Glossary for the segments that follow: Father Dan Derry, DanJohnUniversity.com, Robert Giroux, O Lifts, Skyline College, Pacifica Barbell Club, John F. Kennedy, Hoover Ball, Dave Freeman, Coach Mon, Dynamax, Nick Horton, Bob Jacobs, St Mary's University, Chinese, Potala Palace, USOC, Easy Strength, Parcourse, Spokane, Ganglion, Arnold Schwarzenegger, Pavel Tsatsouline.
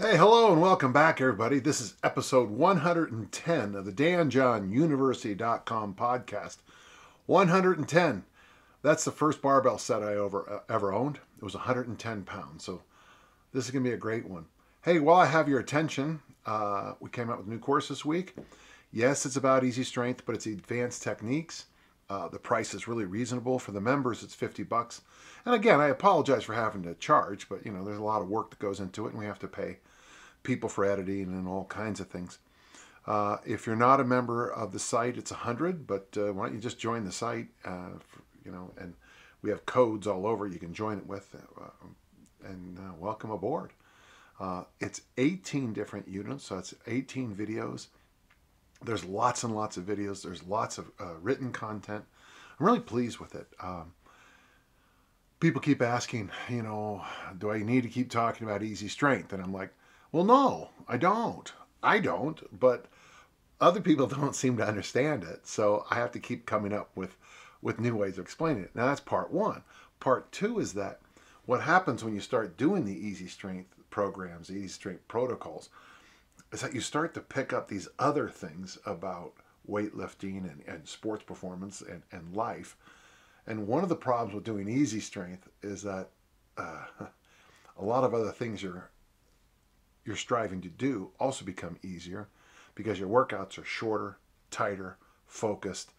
Hey, hello and welcome back, everybody. This is episode 110 of the DanJohnUniversity.com podcast. 110. That's the first barbell set I ever owned. It was 110 pounds, so this is going to be a great one. Hey, while I have your attention, we came out with a new course this week. Yes, it's about Easy Strength, but it's advanced techniques. The price is really reasonable. For the members, it's $50. And again, I apologize for having to charge, but you know, there's a lot of work that goes into it, and we have to pay people for editing and all kinds of things. If you're not a member of the site, it's $100, but why don't you just join the site? You know, and we have codes all over you can join it with, and welcome aboard. It's 18 different units, so it's 18 videos. There's lots and lots of videos. There's lots of written content. I'm really pleased with it. People keep asking, you know, do I need to keep talking about Easy Strength? And I'm like, well, no, I don't. But other people don't seem to understand it. So I have to keep coming up with new ways of explaining it. Now, that's part one. Part two is that what happens when you start doing the Easy Strength programs, the Easy Strength protocols, is that you start to pick up these other things about weightlifting and sports performance and life. And one of the problems with doing Easy Strength is that a lot of other things you're striving to do also become easier because your workouts are shorter, tighter, focused.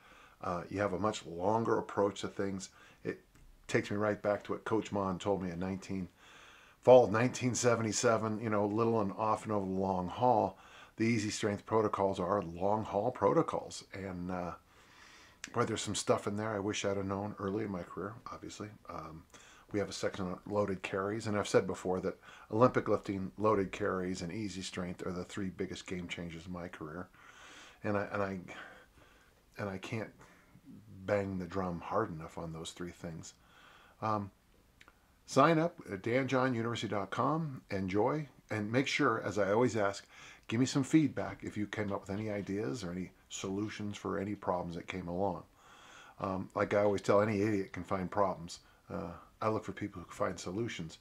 You have a much longer approach to things. It takes me right back to what Coach Mon told me in fall of 1977, you know, little and often over the long haul. The Easy Strength protocols are long haul protocols. And boy, there's some stuff in there I wish I'd have known early in my career, obviously. We have a section on loaded carries. And I've said before that Olympic lifting, loaded carries, and Easy Strength are the three biggest game changers in my career. And I can't bang the drum hard enough on those three things. Sign up at DanJohnUniversity.com, enjoy, and make sure, as I always ask, give me some feedback if you came up with any ideas or any solutions for any problems that came along. Like I always tell, any idiot can find problems. I look for people who can find solutions.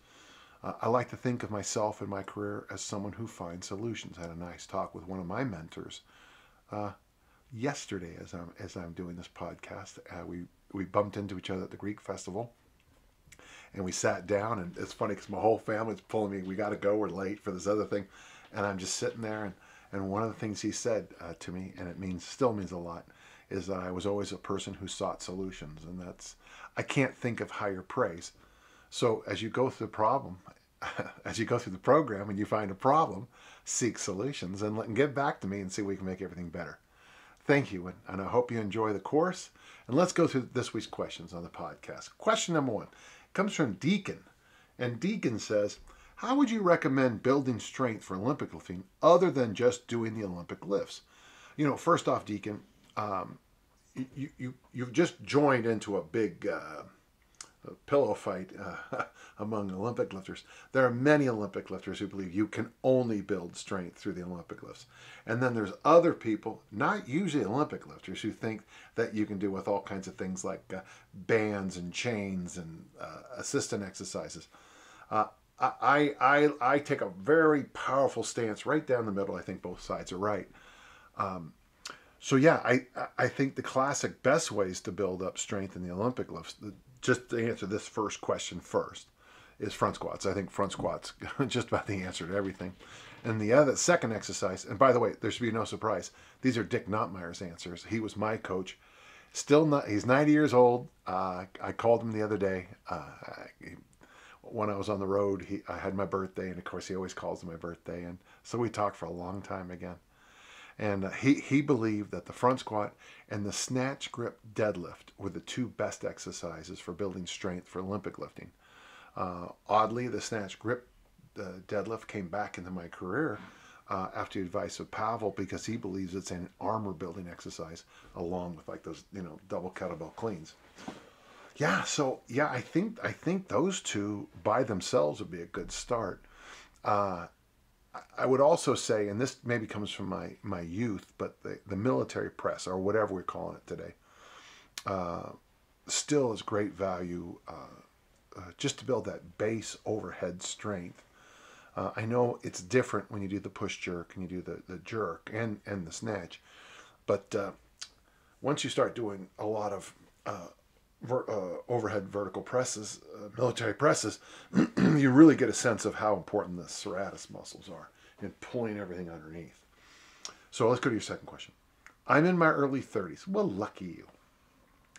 I like to think of myself and my career as someone who finds solutions. I had a nice talk with one of my mentors yesterday as I'm doing this podcast. We bumped into each other at the Greek Festival. And we sat down, and it's funny because my whole family's pulling me. We got to go. We're late for this other thing. And I'm just sitting there. And one of the things he said to me, and it still means a lot, is that I was always a person who sought solutions. And I can't think of higher praise. So as you go through the problem, as you go through the program and you find a problem, seek solutions and get back to me and see if we can make everything better. Thank you, and I hope you enjoy the course. And let's go through this week's questions on the podcast. Question number one comes from Deacon, and Deacon says, how would you recommend building strength for Olympic lifting other than just doing the Olympic lifts? You know, first off, Deacon, you've just joined into a big pillow fight among Olympic lifters. There are many Olympic lifters who believe you can only build strength through the Olympic lifts. And then there's other people, not usually Olympic lifters, who think that you can do with all kinds of things like bands and chains and assistant exercises. I take a very powerful stance right down the middle. I think both sides are right. So yeah, I think the classic best ways to build up strength in the Olympic lifts, just to answer this first question first, is front squats. I think front squats just about the answer to everything. And the other second exercise, and by the way, there should be no surprise, these are Dick Nottmeyer's answers. He was my coach. He's 90 years old. I called him the other day when I was on the road. I had my birthday, and of course he always calls on my birthday, and so we talked for a long time again. And he believed that the front squat and the snatch grip deadlift were the two best exercises for building strength for Olympic lifting. Oddly, the snatch grip deadlift came back into my career after the advice of Pavel, because he believes it's an armor building exercise along with like those, you know, double kettlebell cleans. Yeah, so yeah, I think those two by themselves would be a good start. I would also say, and this maybe comes from my youth, but the military press, or whatever we're calling it today, still is great value just to build that base overhead strength. I know it's different when you do the push jerk and you do the jerk and the snatch, but once you start doing a lot of overhead vertical presses, military presses, you really get a sense of how important the serratus muscles are in pulling everything underneath. So let's go to your second question. I'm in my early 30s. Well, lucky you.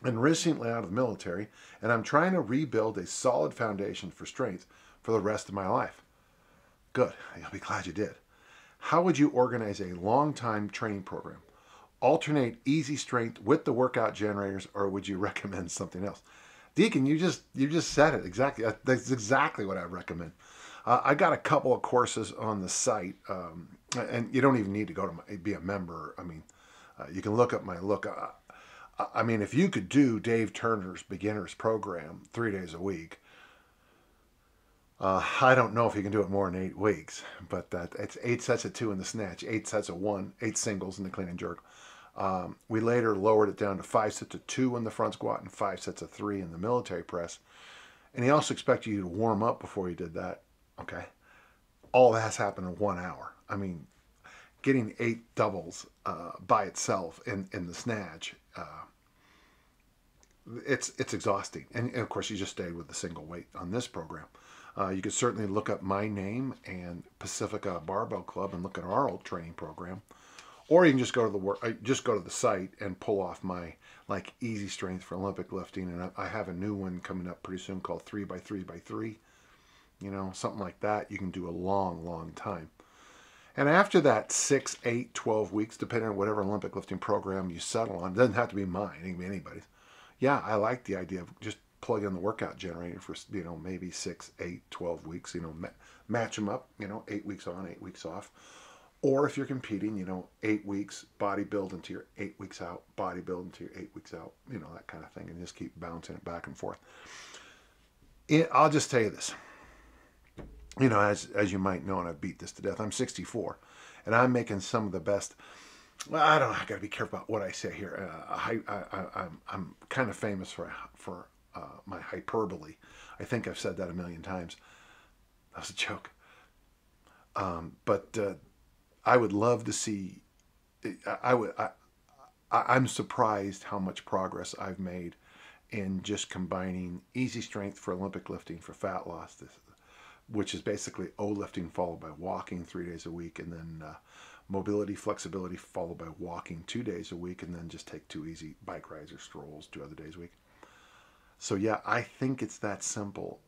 And recently out of the military, and I'm trying to rebuild a solid foundation for strength for the rest of my life. Good. You'll be glad you did. How would you organize a long-time training program? Alternate easy strength with the workout generators, or would you recommend something else? Deacon, you just said it exactly. That's exactly what I recommend. I got a couple of courses on the site, and you don't even need to go to be a member. I mean, you can look up my look. I mean, if you could do Dave Turner's beginners program 3 days a week, I don't know if you can do it more than 8 weeks, but it's 8 sets of 2 in the snatch, 8 sets of 1, 8 singles in the clean and jerk. We later lowered it down to 5 sets of 2 in the front squat and 5 sets of 3 in the military press. And he also expected you to warm up before you did that. Okay. All that's happened in 1 hour. I mean, getting 8 doubles by itself in the snatch, it's exhausting. And of course, you just stayed with the single weight on this program. You could certainly look up my name and Pacifica Barbell Club and look at our old training program, or you can just go to the site and pull off my like Easy Strength for Olympic lifting, and I have a new one coming up pretty soon called 3x3x3, you know, something like that. You can do a long time, and after that 6, 8, 12 weeks, depending on whatever Olympic lifting program you settle on, it doesn't have to be mine. It can be anybody's. Yeah, I like the idea of just plug in the workout generator for, you know, maybe 6, 8, 12 weeks, you know, match them up, you know, 8 weeks on, 8 weeks off. Or if you're competing, you know, 8 weeks bodybuild until you're 8 weeks out, bodybuild until you're 8 weeks out, you know, that kind of thing, and just keep bouncing it back and forth. I'll just tell you this, you know, as you might know, and I've beat this to death, I'm 64, and I'm making some of the best. Well, I don't know, I gotta be careful about what I say here. I'm kind of famous for my hyperbole. I think I've said that a million times. That was a joke. But I would love to see. I'm surprised how much progress I've made in just combining easy strength for Olympic lifting for fat loss, which is basically O lifting followed by walking 3 days a week, and then mobility, flexibility followed by walking 2 days a week, and then just take 2 easy bike rides or strolls 2 other days a week. So yeah, I think it's that simple.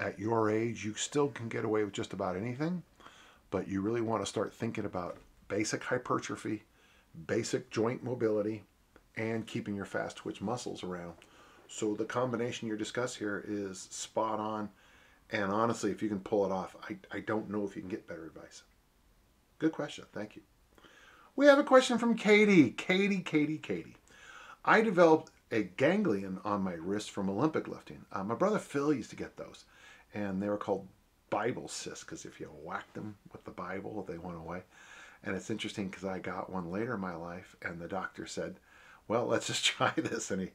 At your age, you still can get away with just about anything, but you really want to start thinking about basic hypertrophy, basic joint mobility, and keeping your fast twitch muscles around. So the combination you discuss here is spot on, and honestly, if you can pull it off, I don't know if you can get better advice. Good question, thank you. We have a question from Katie. Katie. I developed a ganglion on my wrist from Olympic lifting. My brother Phil used to get those, and they were called Bible cysts, because if you whacked them with the Bible, they went away. And it's interesting because I got one later in my life, and the doctor said, well, let's just try this. And he,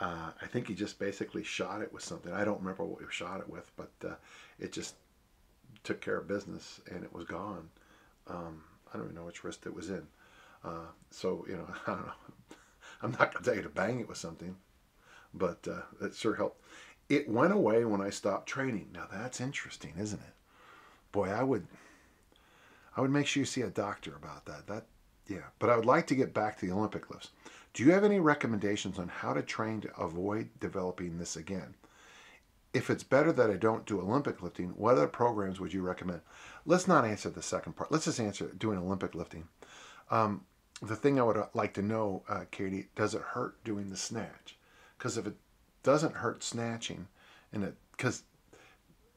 I think he just basically shot it with something. I don't remember what he shot it with, but it just took care of business, and it was gone. I don't even know which wrist it was in. So, you know, I don't know. I'm not going to tell you to bang it with something, but it sure helped. It went away when I stopped training. Now that's interesting, isn't it? Boy, I would make sure you see a doctor about that. Yeah. But I would like to get back to the Olympic lifts. Do you have any recommendations on how to train to avoid developing this again? If it's better that I don't do Olympic lifting, what other programs would you recommend? Let's not answer the second part. Let's just answer doing Olympic lifting. The thing I would like to know, Katie, does it hurt doing the snatch? Because if it doesn't hurt snatching, and because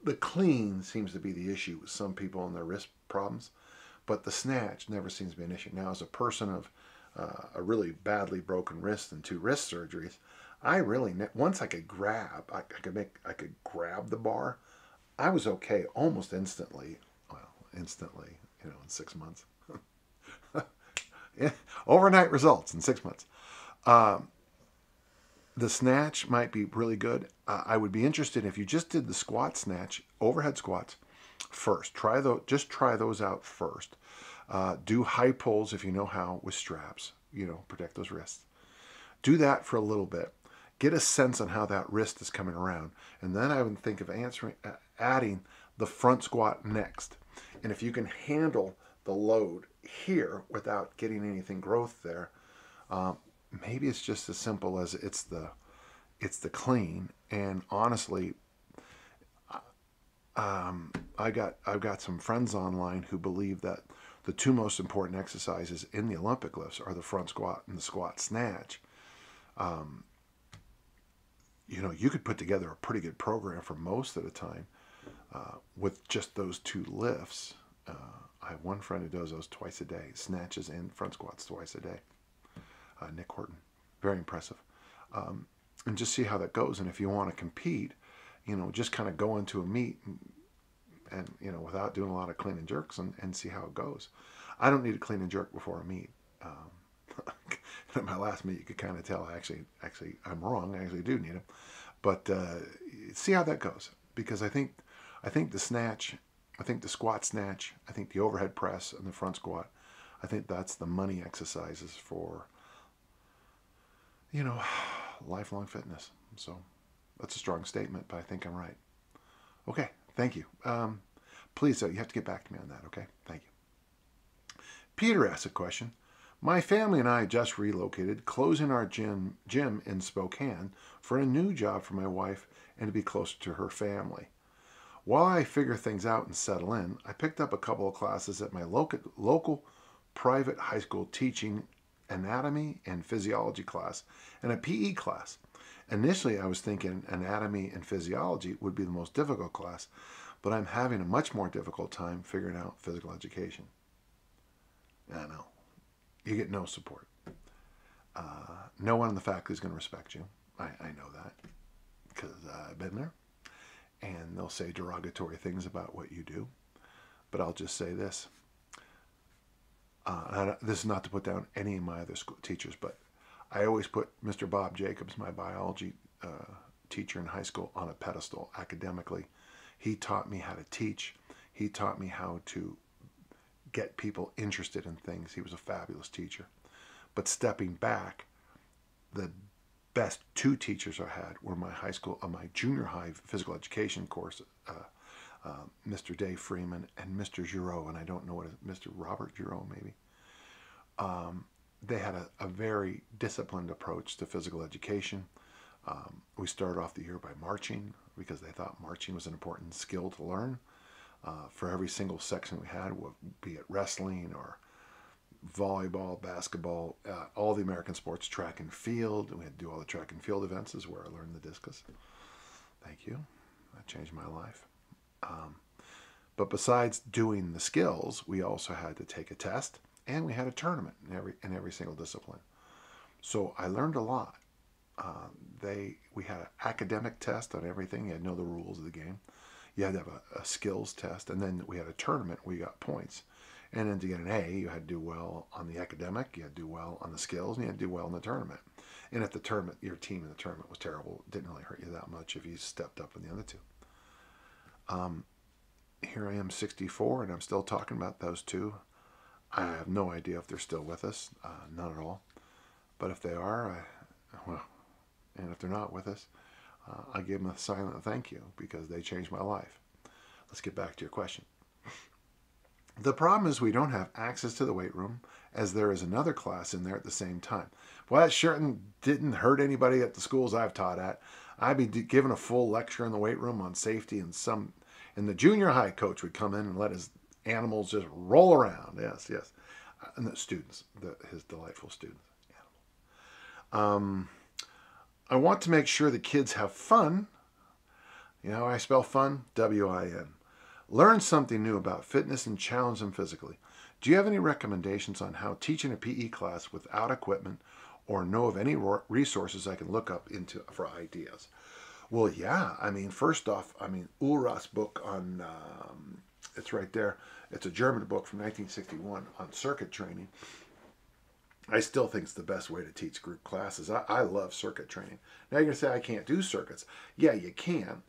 the clean seems to be the issue with some people and their wrist problems, but the snatch never seems to be an issue. Now, as a person of a really badly broken wrist and 2 wrist surgeries, I really, once I could grab, I could grab the bar, I was okay almost instantly. Well, instantly, you know, in 6 months. Yeah, overnight results in 6 months. The snatch might be really good. I would be interested if you just did the squat snatch, overhead squats, first. Just try those out first. Do high pulls if you know how with straps, you know, protect those wrists. Do that for a little bit. Get a sense on how that wrist is coming around. And then I would think of adding the front squat next. And if you can handle the load here without getting anything growth there, maybe it's just as simple as it's the clean. And honestly, I've got some friends online who believe that the two most important exercises in the Olympic lifts are the front squat and the squat snatch. You know, you could put together a pretty good program for most of the time with just those two lifts. I have one friend who does those twice a day, snatches and front squats twice a day. Nick Horton, very impressive. And just see how that goes. And if you want to compete, you know, just kind of go into a meet and you know, without doing a lot of clean and jerks and see how it goes. I don't need a clean and jerk before a meet. At my last meet, you could kind of tell, actually, I'm wrong. I actually do need them. But see how that goes. Because I think the snatch, I think the squat snatch, I think the overhead press and the front squat, I think that's the money exercises for, you know, lifelong fitness. So that's a strong statement, but I think I'm right. Okay, thank you. Please, though, you have to get back to me on that, okay? Thank you. Peter asked a question. My family and I just relocated, closing our gym in Spokane for a new job for my wife and to be closer to her family. While I figure things out and settle in, I picked up a couple of classes at my local private high school teaching anatomy and physiology class and a PE class. Initially, I was thinking anatomy and physiology would be the most difficult class, but I'm having a much more difficult time figuring out physical education. I know. You get no support. No one in the faculty is going to respect you. I know that because I've been there. And they'll say derogatory things about what you do. But I'll just say this. This is not to put down any of my other school teachers, but I always put Mr. Bob Jacobs, my biology teacher in high school, on a pedestal academically. He taught me how to teach. He taught me how to get people interested in things. He was a fabulous teacher. But stepping back, the best two teachers I had were my high school, my junior high physical education course, Mr. Dave Freeman and Mr. Giroux, and I don't know what it is, Mr. Robert Giroux maybe. They had a very disciplined approach to physical education. We started off the year by marching because they thought marching was an important skill to learn. For every single section we had, be it wrestling or volleyball, basketball, all the American sports, track and field. We had to do all the track and field events is where I learned the discus. Thank you. That changed my life. But besides doing the skills, we also had to take a test and we had a tournament in every single discipline. So I learned a lot. We had an academic test on everything. You had to know the rules of the game. You had to have a skills test. And then we had a tournament. We got points. And then to get an A, you had to do well on the academic, you had to do well on the skills, and you had to do well in the tournament. And if the tournament, your team in the tournament was terrible, it didn't really hurt you that much if you stepped up in the other two. Here I am, 64, and I'm still talking about those two. I have no idea if they're still with us, not at all. But if they are, and if they're not with us, I give them a silent thank you because they changed my life. Let's get back to your question. The problem is we don't have access to the weight room as there is another class in there at the same time. Well, that sure didn't hurt anybody at the schools I've taught at. I'd be giving a full lecture in the weight room on safety and the junior high coach would come in and let his animals just roll around. Yes, yes. And the students, his delightful students. Animals. I want to make sure the kids have fun. You know how I spell fun? W-I-N. Learn something new about fitness and challenge them physically. Do you have any recommendations on how teaching a PE class without equipment or know of any resources I can look up into for ideas? Well, yeah. I mean, first off, Ulrach's book on, it's right there. It's a German book from 1961 on circuit training. I still think it's the best way to teach group classes. I love circuit training. Now you're going to say, I can't do circuits. Yeah, you can.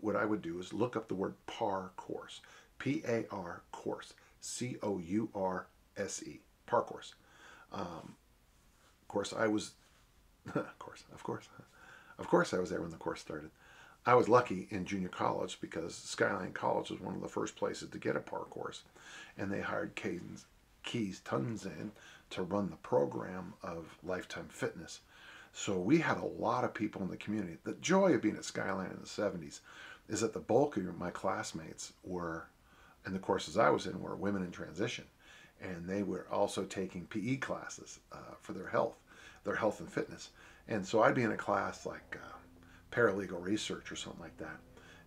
What I would do is look up the word par course. Parcourse, C-O-U-R-S-E, Parcourse. Of course I was there when the course started. I was lucky in junior college because Skyline College was one of the first places to get a parcourse, and they hired Keys Tunzin to run the program of Lifetime Fitness. So we had a lot of people in the community. The joy of being at Skyline in the 70s is that the bulk of my classmates were, and the courses I was in were, women in transition. And they were also taking PE classes for their health and fitness. And so I'd be in a class like paralegal research or something like that.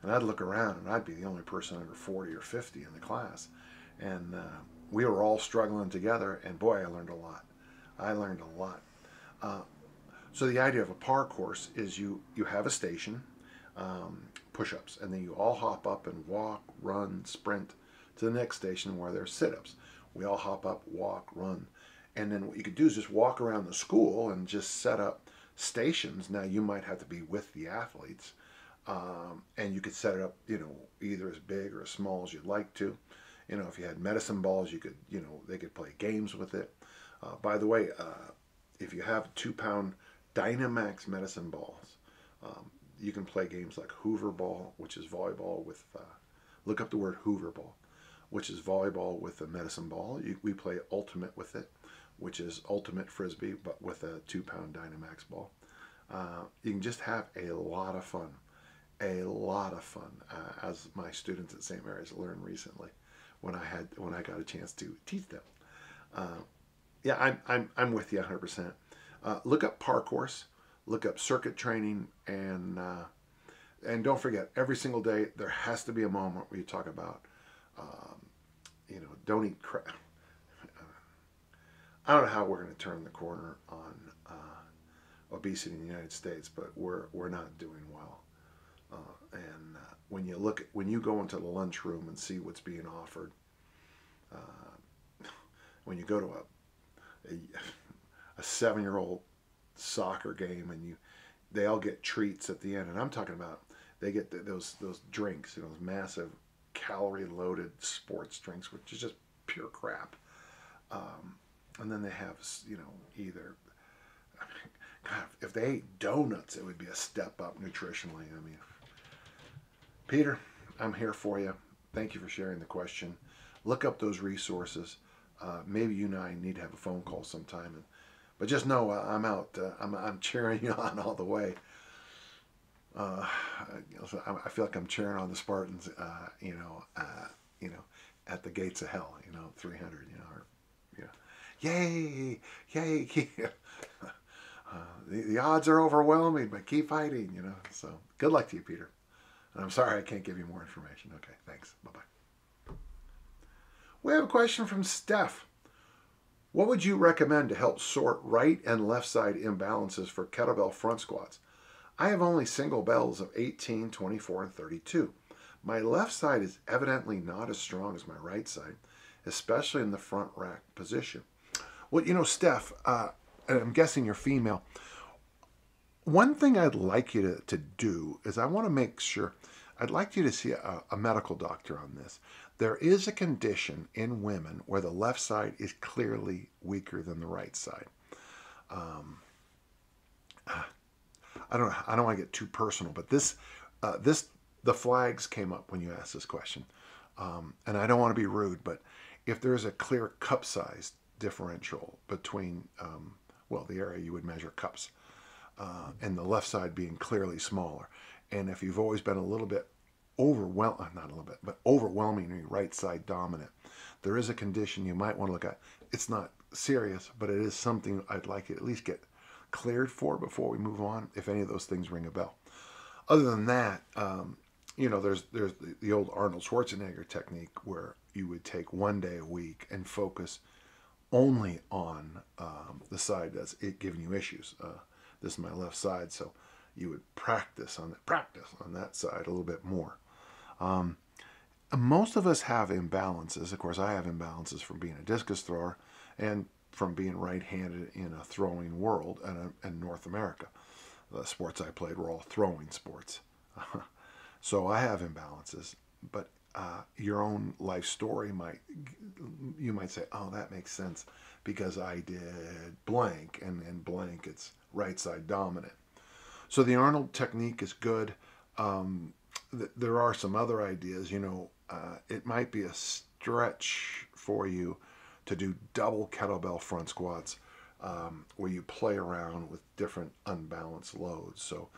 And I'd look around and I'd be the only person under 40 or 50 in the class. And we were all struggling together, and boy, I learned a lot. I learned a lot. So the idea of a parcourse is you have a station, push-ups, and then you all hop up and walk, run, sprint to the next station where there's sit-ups. We all hop up, walk, run. And then what you could do is just walk around the school and just set up stations. Now you might have to be with the athletes, and you could set it up, you know, either as big or as small as you'd like to. You know, if you had medicine balls, you could, you know, they could play games with it. By the way, if you have 2-pound Dynamax medicine balls, you can play games like Hoover Ball, which is volleyball with, look up the word Hoover Ball, which is volleyball with a medicine ball. We play ultimate with it, which is ultimate frisbee, but with a 2-pound Dynamax ball. You can just have a lot of fun, as my students at St. Mary's learned recently when I got a chance to teach them. Yeah, I'm with you 100%. Look up parcourse, look up circuit training, and don't forget, every single day there has to be a moment where you talk about you know, don't eat crap. I don't know how we're going to turn the corner on obesity in the United States, but we're not doing well. When you look at, when you go into the lunchroom and see what's being offered, when you go to a 7-year-old soccer game and they all get treats at the end, and I'm talking about they get those drinks, you know, those massive calorie-loaded sports drinks, which is just pure crap. And then they have, you know, either, I mean, God, if they ate donuts, it would be a step up nutritionally. I mean, Peter, I'm here for you. Thank you for sharing the question. Look up those resources. Maybe you and I need to have a phone call sometime. But just know I'm out. I'm cheering you on all the way. I feel like I'm cheering on the Spartans, you know, at the gates of hell, you know, 300, you know, or, you know, yay, yay, the odds are overwhelming, but keep fighting, you know, so good luck to you, Peter. And I'm sorry I can't give you more information. Okay, thanks. Bye-bye. We have a question from Steph. What would you recommend to help sort right and left side imbalances for kettlebell front squats? I have only single bells of 18, 24, and 32. My left side is evidently not as strong as my right side, especially in the front rack position. Well, you know, Steph, and I'm guessing you're female, one thing I'd like you to do is I want to make sure, I'd like you to see a medical doctor on this. There is a condition in women where the left side is clearly weaker than the right side. I don't want to get too personal, but the flags came up when you asked this question. And I don't want to be rude, but if there's a clear cup size differential between, well, the area you would measure cups, and the left side being clearly smaller. And if you've always been a little bit overwhelming, not a little bit, but overwhelmingly right side dominant, there is a condition you might want to look at. It's not serious, but it is something I'd like you to at least get cleared for before we move on, if any of those things ring a bell. Other than that, you know, there's the old Arnold Schwarzenegger technique where you would take one day a week and focus only on the side that's giving you issues. This is my left side, so you would practice on that side a little bit more. Most of us have imbalances. Of course, I have imbalances from being a discus thrower and from being right-handed in a throwing world and North America. The sports I played were all throwing sports. So I have imbalances, but your own life story might, you might say, oh, that makes sense because I did blank, and blank, it's right side dominant. So the Arnold technique is good. There are some other ideas, you know, it might be a stretch for you to do double kettlebell front squats, where you play around with different unbalanced loads. So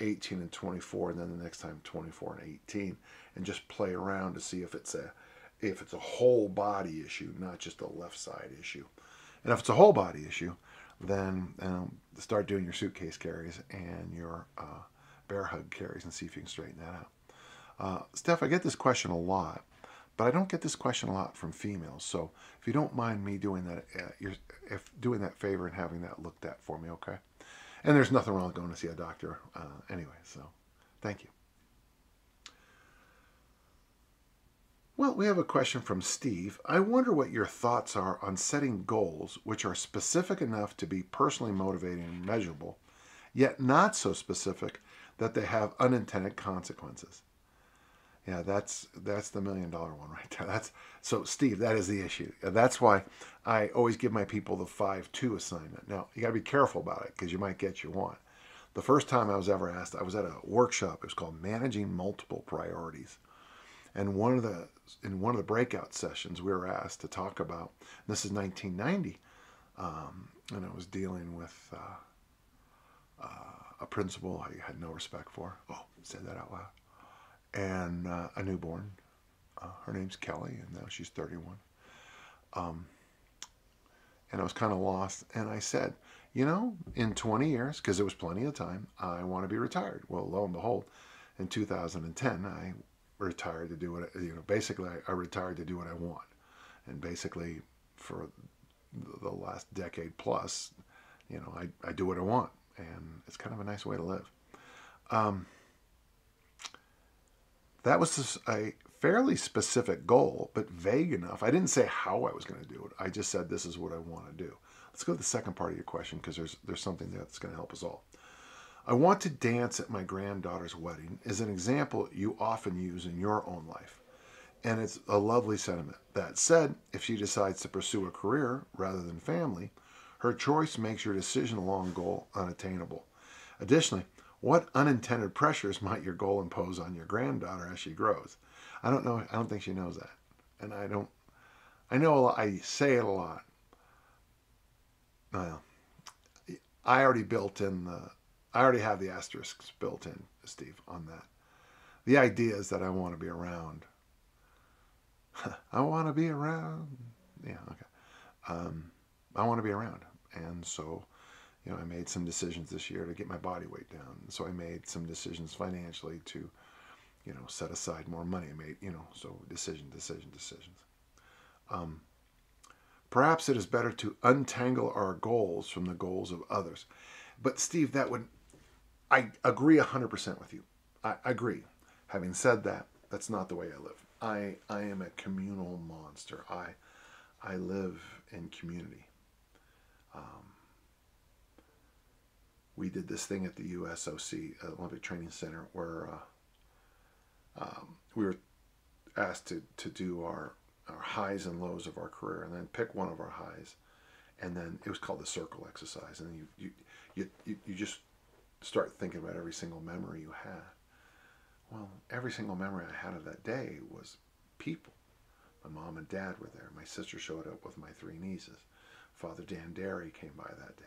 18 and 24, and then the next time 24 and 18, and just play around to see if it's a whole body issue, not just a left side issue. And if it's a whole body issue, then start doing your suitcase carries and your bear hug carries and see if you can straighten that out. Steph, I get this question a lot, but I don't get this question a lot from females. So if you don't mind me doing that, doing that favor and having that looked at for me, okay? And there's nothing wrong with going to see a doctor anyway, so thank you. Well, we have a question from Steve. I wonder what your thoughts are on setting goals which are specific enough to be personally motivating and measurable, yet not so specific that they have unintended consequences. Yeah, that's the million-dollar one right there. So, Steve, that is the issue. That's why I always give my people the 5-2 assignment. Now, you got to be careful about it because you might get your want. The first time I was ever asked, I was at a workshop. It was called Managing Multiple Priorities. And in one of the breakout sessions, we were asked to talk about, this is 1990, and I was dealing with a principal I had no respect for. Oh, said that out loud. And a newborn. Her name's Kelly, and now she's 31. And I was kind of lost, and I said, you know, in 20 years, because there was plenty of time, I want to be retired. Well, lo and behold, in 2010, I retired to do what, basically I retired to do what I want. And basically for the last decade plus, you know, I do what I want, and it's kind of a nice way to live. That was a fairly specific goal, but vague enough. I didn't say how I was going to do it. I just said, this is what I want to do. Let's go to the second part of your question, because there's something there that's going to help us all. I want to dance at my granddaughter's wedding is an example you often use in your own life, and it's a lovely sentiment. That said, if she decides to pursue a career rather than family, her choice makes your decision along goal unattainable. Additionally, what unintended pressures might your goal impose on your granddaughter as she grows? I don't know. I don't think she knows that. And I don't, I know a lot, I say it a lot. Well, I already built in the, I already have the asterisks built in, Steve, on that. The idea is that I want to be around. I want to be around. Yeah, okay. I want to be around. And so, you know, I made some decisions this year to get my body weight down. So I made some decisions financially to, you know, set aside more money. I made, you know, so decisions. Perhaps it is better to untangle our goals from the goals of others. But Steve, that would, I agree 100% with you. I agree. Having said that, that's not the way I live. I am a communal monster. I live in community. We did this thing at the USOC, Olympic Training Center, where we were asked to do our highs and lows of our career, and then pick one of our highs, and then it was called the circle exercise, and then you just start thinking about every single memory you had. Well, every single memory I had of that day was people. My mom and dad were there. My sister showed up with my three nieces. Father Dan Derry came by that day.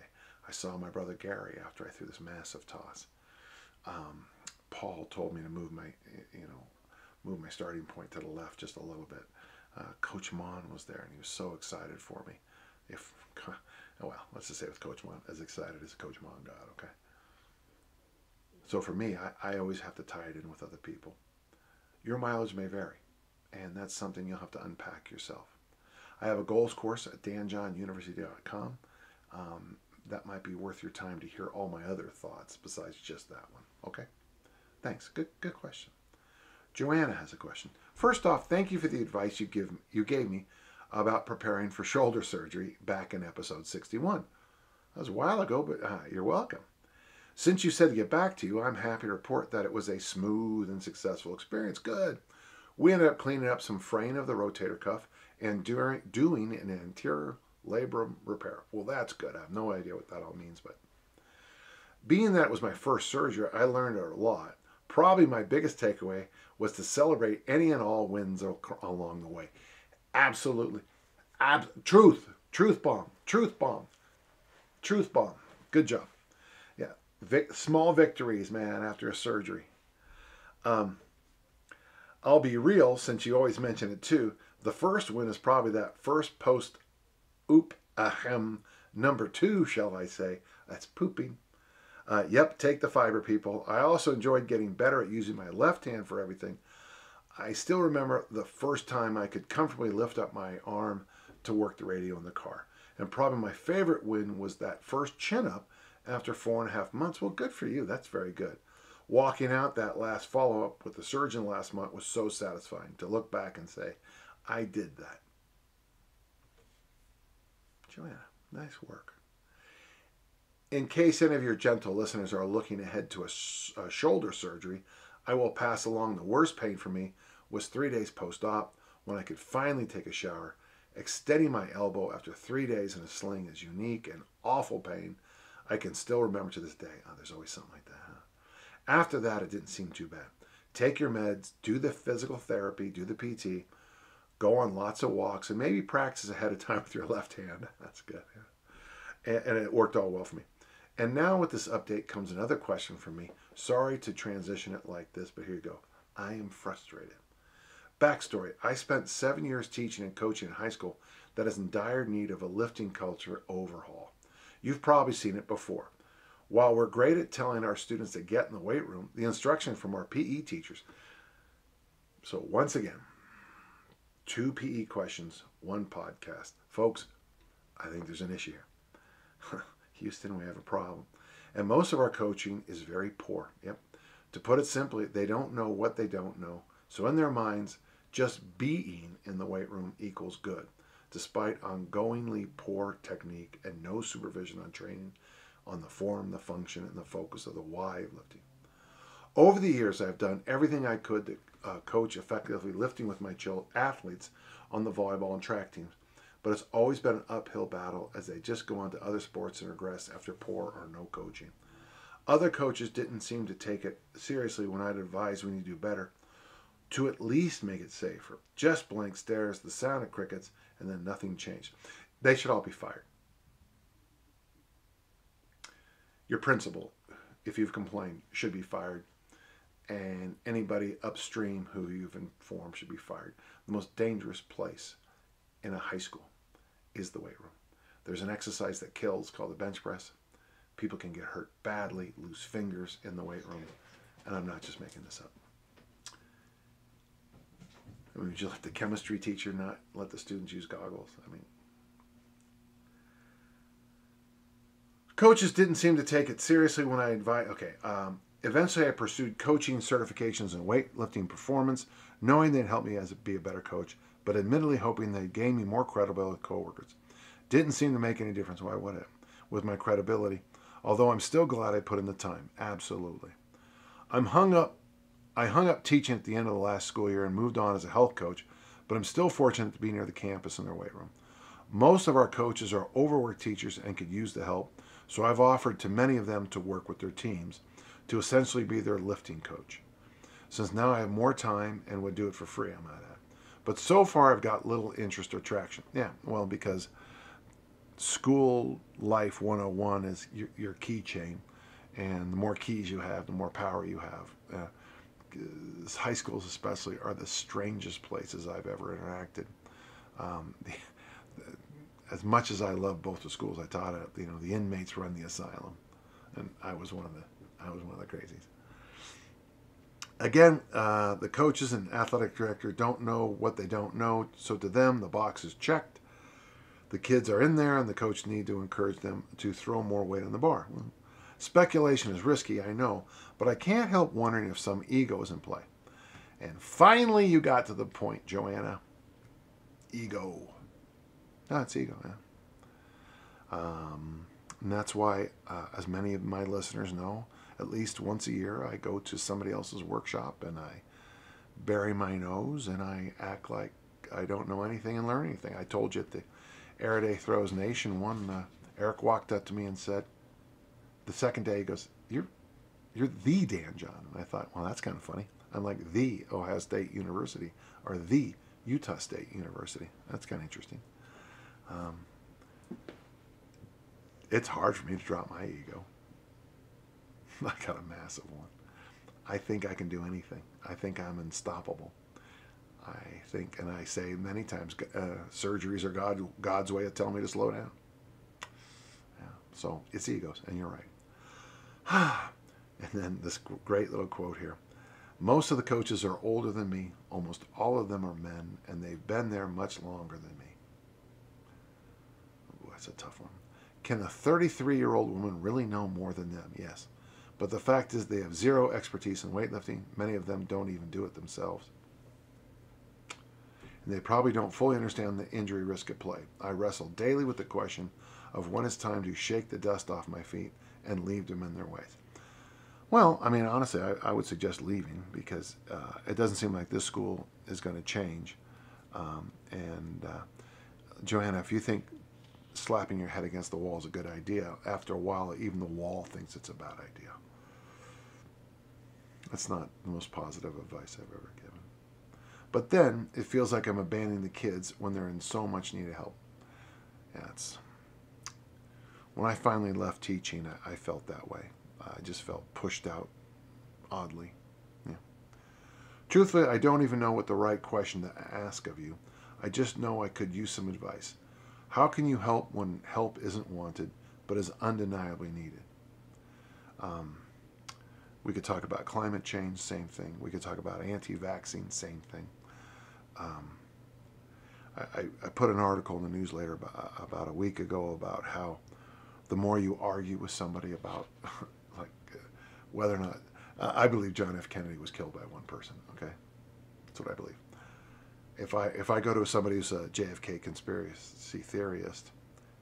I saw my brother Gary after I threw this massive toss. Paul told me to move my starting point to the left just a little bit. Coach Mon was there, and he was so excited for me. Let's just say with Coach Mon, as excited as Coach Mon got, okay? So for me, I always have to tie it in with other people. Your mileage may vary, and that's something you'll have to unpack yourself. I have a goals course at DanJohnUniversity.com. That might be worth your time to hear all my other thoughts besides just that one. Okay? Thanks. Good question. Joanna has a question. First off, thank you for the advice you gave me about preparing for shoulder surgery back in episode 61. That was a while ago, but you're welcome. Since you said to get back to you, I'm happy to report that it was a smooth and successful experience. Good. We ended up cleaning up some fraying of the rotator cuff and doing an anterior labrum repair. Well, that's good. I have no idea what that all means, but being that it was my first surgery, I learned a lot. Probably my biggest takeaway was to celebrate any and all wins along the way. Absolutely. Truth bomb. Good job. Yeah. Small victories, man, after a surgery. I'll be real, since you always mention it too. The first win is probably that first number 2, shall I say. That's pooping. Yep, take the fiber, people. I also enjoyed getting better at using my left hand for everything. I still remember the first time I could comfortably lift up my arm to work the radio in the car. And probably my favorite win was that first chin-up after 4.5 months. Well, good for you. That's very good. Walking out that last follow-up with the surgeon last month was so satisfying to look back and say, I did that. Joanna, nice work. In case any of your gentle listeners are looking ahead to a shoulder surgery, I will pass along the worst pain for me was 3 days post-op when I could finally take a shower. Extending my elbow after 3 days in a sling is unique and awful pain I can still remember to this day. Oh, there's always something like that, huh? After that, it didn't seem too bad. Take your meds, do the physical therapy, do the PT, go on lots of walks, and maybe practice ahead of time with your left hand. That's good. Yeah. And it worked all well for me. And now with this update comes another question from me. Sorry to transition it like this, but here you go. I am frustrated. Backstory, I spent 7 years teaching and coaching in high school that is in dire need of a lifting culture overhaul. You've probably seen it before. While we're great at telling our students to get in the weight room, the instruction from our PE teachers. So once again, 2 PE questions, 1 podcast. Folks, I think there's an issue here. Houston, we have a problem. And most of our coaching is very poor. Yep. To put it simply, they don't know what they don't know. So in their minds, just being in the weight room equals good, despite ongoingly poor technique and no supervision on training, on the form, the function, and the focus of the why of lifting. Over the years, I've done everything I could to coach effectively lifting with my athletes on the volleyball and track teams, but it's always been an uphill battle as they just go on to other sports and regress after poor or no coaching. Other coaches didn't seem to take it seriously when I'd advise we need to do better to at least make it safer. Just blank stares, the sound of crickets, and then nothing changed. They should all be fired. Your principal, if you've complained, should be fired, and anybody upstream who you've informed should be fired. The most dangerous place in a high school is the weight room. There's an exercise that kills called the bench press. People can get hurt badly, lose fingers in the weight room, and I'm not just making this up. I mean, would you let the chemistry teacher not let the students use goggles? I mean, coaches didn't seem to take it seriously when I advised. Okay, eventually I pursued coaching certifications in weightlifting performance, knowing they'd help me be a better coach, but admittedly hoping they'd gain me more credibility with coworkers. Didn't seem to make any difference. Why would it? With my credibility, although I'm still glad I put in the time. Absolutely. I hung up teaching at the end of the last school year and moved on as a health coach, but I'm still fortunate to be near the campus in their weight room. Most of our coaches are overworked teachers and could use the help. So I've offered to many of them to work with their teams to essentially be their lifting coach. Since now I have more time and would do it for free, I'm out of that. But so far I've got little interest or traction. Yeah, well, because school life 101 is your keychain, and the more keys you have, the more power you have. High schools especially are the strangest places I've ever interacted. As much as I love both the schools I taught at, you know, the inmates run the asylum, and I was one of the crazies. Again, the coaches and athletic director don't know what they don't know, so to them the box is checked. The kids are in there, and the coach need to encourage them to throw more weight on the bar. Well, speculation is risky, I know, but I can't help wondering if some ego is in play. And finally, you got to the point, Joanna. Ego. No, it's ego, man. And that's why, as many of my listeners know, at least once a year I go to somebody else's workshop and I bury my nose and I act like I don't know anything and learn anything. I told you at the Air Day Throws Nation one, Eric walked up to me and said, the second day he goes, you're the Dan John. And I thought, well, that's kind of funny. I'm like the Ohio State University or the Utah State University. That's kind of interesting. It's hard for me to drop my ego. I got a massive one. I think I can do anything. I think I'm unstoppable. I think, and I say many times, surgeries are God's way of telling me to slow down. Yeah, so it's egos, and you're right. And then this great little quote here. Most of the coaches are older than me. Almost all of them are men, and they've been there much longer than me. Ooh, that's a tough one. Can a 33-year-old woman really know more than them? Yes. But the fact is they have zero expertise in weightlifting. Many of them don't even do it themselves. And they probably don't fully understand the injury risk at play. I wrestle daily with the question of when it's time to shake the dust off my feet and leave them in their ways. Well, I mean, honestly, I would suggest leaving because it doesn't seem like this school is going to change. Joanna, if you think slapping your head against the wall is a good idea, after a while, even the wall thinks it's a bad idea. That's not the most positive advice I've ever given. But then it feels like I'm abandoning the kids when they're in so much need of help. Yeah, it's... When I finally left teaching, I felt that way. I just felt pushed out, oddly. Yeah. Truthfully, I don't even know what the right question to ask of you. I just know I could use some advice. How can you help when help isn't wanted, but is undeniably needed? We could talk about climate change, same thing. We could talk about anti-vaccine, same thing. I put an article in the newsletter about a week ago about how the more you argue with somebody about like whether or not... I believe John F. Kennedy was killed by one person, okay? That's what I believe. If I go to somebody who's a JFK conspiracy theorist,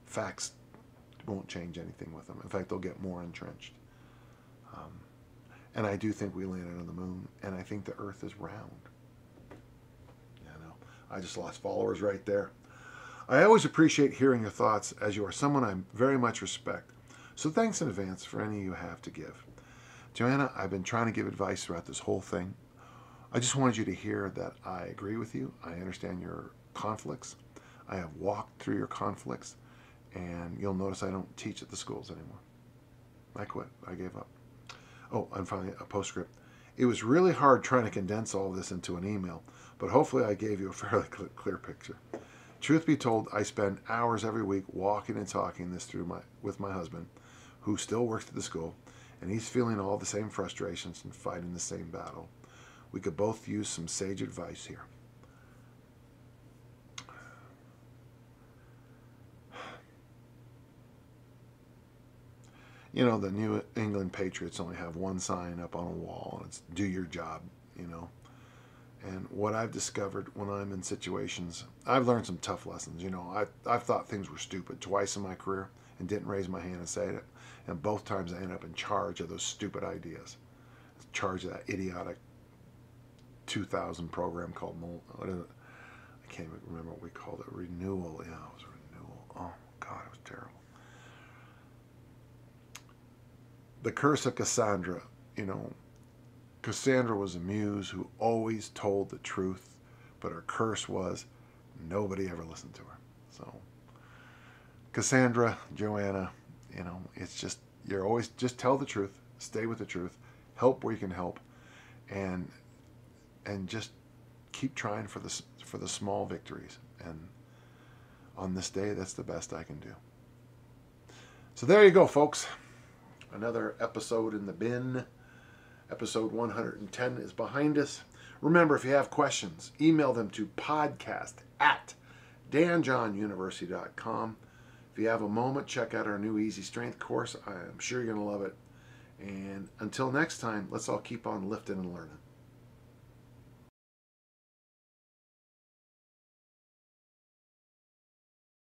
facts won't change anything with them. In fact, they'll get more entrenched. And I do think we landed on the moon, and I think the Earth is round. Yeah, no, I just lost followers right there. I always appreciate hearing your thoughts, as you are someone I very much respect. So thanks in advance for any you have to give. Joanna, I've been trying to give advice throughout this whole thing. I just wanted you to hear that I agree with you. I understand your conflicts. I have walked through your conflicts, and you'll notice I don't teach at the schools anymore. I quit. I gave up. Oh, and finally, a postscript. It was really hard trying to condense all this into an email, but hopefully I gave you a fairly clear picture. Truth be told, I spend hours every week walking and talking this through with my husband, who still works at the school, and he's feeling all the same frustrations and fighting the same battle. We could both use some sage advice here. You know, the New England Patriots only have one sign up on a wall, and it's do your job, you know. And what I've discovered when I'm in situations, I've learned some tough lessons. You know, I've thought things were stupid twice in my career and didn't raise my hand and say it. And both times I end up in charge of those stupid ideas, in charge of that idiotic 2000 program called, what is it? I can't even remember what we called it, renewal. Yeah, it was renewal. Oh God, it was terrible. The curse of Cassandra. You know, Cassandra was a muse who always told the truth, but her curse was nobody ever listened to her. So Cassandra, Joanna, you know, it's just, you're always just tell the truth, stay with the truth, help where you can help, and just keep trying for the small victories. And on this day, that's the best I can do. So there you go, folks. Another episode in the bin. Episode 110 is behind us. Remember, if you have questions, email them to podcast@DanJohnUniversity.com. If you have a moment, check out our new Easy Strength course. I am sure you're going to love it. And until next time, let's all keep on lifting and learning.